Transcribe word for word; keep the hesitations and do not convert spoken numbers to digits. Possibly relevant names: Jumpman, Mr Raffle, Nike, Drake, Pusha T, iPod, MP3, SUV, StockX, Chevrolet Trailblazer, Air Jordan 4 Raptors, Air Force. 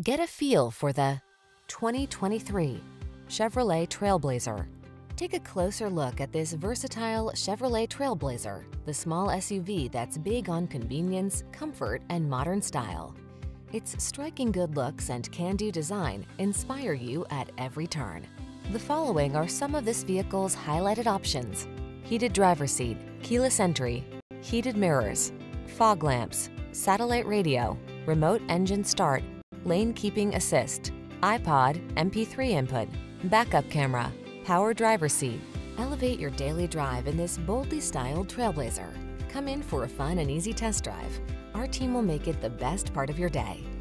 Get a feel for the twenty twenty-three Chevrolet Trailblazer. Take a closer look at this versatile Chevrolet Trailblazer, the small S U V that's big on convenience, comfort, and modern style. Its striking good looks and can-do design inspire you at every turn. The following are some of this vehicle's highlighted options: heated driver's seat, keyless entry, heated mirrors, fog lamps, satellite radio, remote engine start, lane keeping assist, iPod, M P three input, backup camera, power driver's seat. Elevate your daily drive in this boldly styled Trailblazer. Come in for a fun and easy test drive. Our team will make it the best part of your day.